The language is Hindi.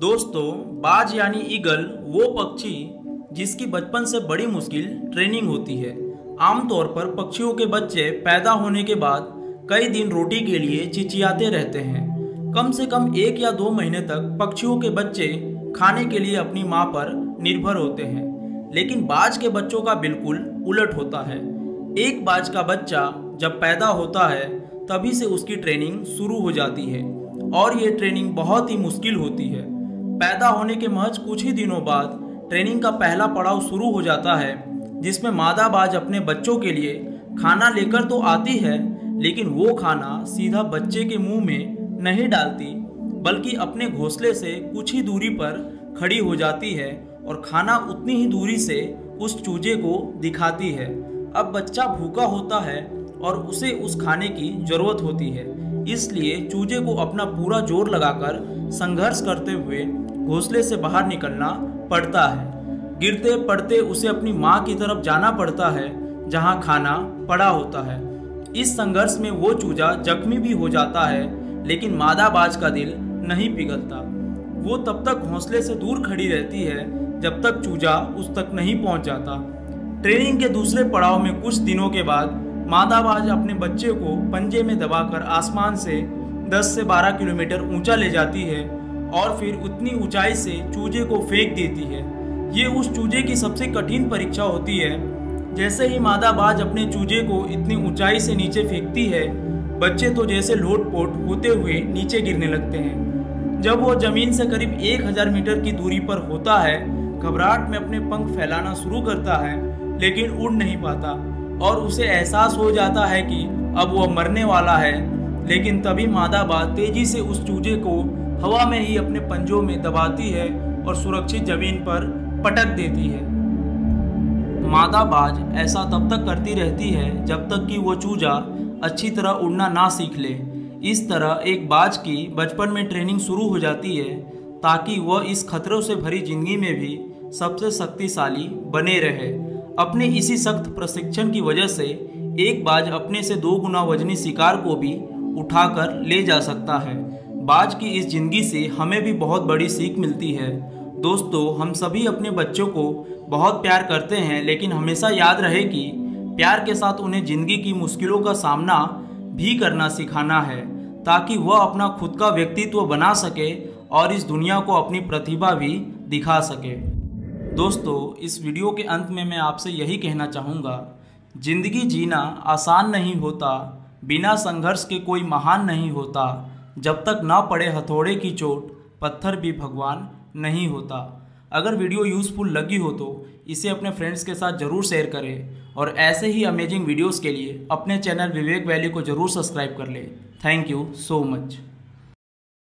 दोस्तों बाज यानी ईगल वो पक्षी जिसकी बचपन से बड़ी मुश्किल ट्रेनिंग होती है। आमतौर पर पक्षियों के बच्चे पैदा होने के बाद कई दिन रोटी के लिए चिचियाते रहते हैं। कम से कम 1 या 2 महीने तक पक्षियों के बच्चे खाने के लिए अपनी माँ पर निर्भर होते हैं, लेकिन बाज के बच्चों का बिल्कुल उलट होता है। एक बाज का बच्चा जब पैदा होता है तभी से उसकी ट्रेनिंग शुरू हो जाती है और ये ट्रेनिंग बहुत ही मुश्किल होती है। पैदा होने के महज कुछ ही दिनों बाद ट्रेनिंग का पहला पड़ाव शुरू हो जाता है, जिसमें मादा बाज अपने बच्चों के लिए खाना लेकर तो आती है, लेकिन वो खाना सीधा बच्चे के मुंह में नहीं डालती, बल्कि अपने घोंसले से कुछ ही दूरी पर खड़ी हो जाती है और खाना उतनी ही दूरी से उस चूजे को दिखाती है। अब बच्चा भूखा होता है और उसे उस खाने की जरूरत होती है, इसलिए चूजे को अपना पूरा जोर लगाकर संघर्ष करते हुए घोंसले से बाहर निकलना पड़ता है। गिरते पड़ते उसे अपनी माँ की तरफ जाना पड़ता है, जहाँ खाना पड़ा होता है। इस संघर्ष में वो चूजा जख्मी भी हो जाता है, लेकिन मादा बाज का दिल नहीं पिघलता। वो तब तक घोंसले से दूर खड़ी रहती है जब तक चूजा उस तक नहीं पहुँच जाता। ट्रेनिंग के दूसरे पड़ाव में कुछ दिनों के बाद मादा बाज अपने बच्चे को पंजे में दबाकर आसमान से 10 से 12 किलोमीटर ऊंचा ले जाती है और फिर उतनी ऊंचाई से चूजे को फेंक देती है। ये उस चूजे की सबसे कठिन परीक्षा होती है। जैसे ही मादा बाज अपने चूजे को इतनी ऊंचाई से नीचे फेंकती है, बच्चे तो जैसे लोटपोट होते हुए नीचे गिरने लगते हैं। जब वो जमीन से करीब 1000 मीटर की दूरी पर होता है, घबराहट में अपने पंख फैलाना शुरू करता है, लेकिन उड़ नहीं पाता और उसे एहसास हो जाता है कि अब वह मरने वाला है। लेकिन तभी मादा बाज तेजी से उस चूजे को हवा में ही अपने पंजों में दबाती है और सुरक्षित जमीन पर पटक देती है। मादा बाज ऐसा तब तक करती रहती है जब तक कि वह चूजा अच्छी तरह उड़ना ना सीख ले। इस तरह एक बाज की बचपन में ट्रेनिंग शुरू हो जाती है ताकि वह इस खतरों से भरी जिंदगी में भी सबसे शक्तिशाली बने रहे। अपने इसी सख्त प्रशिक्षण की वजह से एक बाज अपने से 2 गुना वजनी शिकार को भी उठाकर ले जा सकता है। बाज की इस जिंदगी से हमें भी बहुत बड़ी सीख मिलती है। दोस्तों, हम सभी अपने बच्चों को बहुत प्यार करते हैं, लेकिन हमेशा याद रहे कि प्यार के साथ उन्हें जिंदगी की मुश्किलों का सामना भी करना सिखाना है, ताकि वह अपना खुद का व्यक्तित्व बना सके और इस दुनिया को अपनी प्रतिभा भी दिखा सके। दोस्तों, इस वीडियो के अंत में मैं आपसे यही कहना चाहूँगा, जिंदगी जीना आसान नहीं होता, बिना संघर्ष के कोई महान नहीं होता, जब तक ना पड़े हथौड़े की चोट पत्थर भी भगवान नहीं होता। अगर वीडियो यूज़फुल लगी हो तो इसे अपने फ्रेंड्स के साथ ज़रूर शेयर करें और ऐसे ही अमेजिंग वीडियोज़ के लिए अपने चैनल विवेक वैली को ज़रूर सब्सक्राइब कर लें। Thank you so much.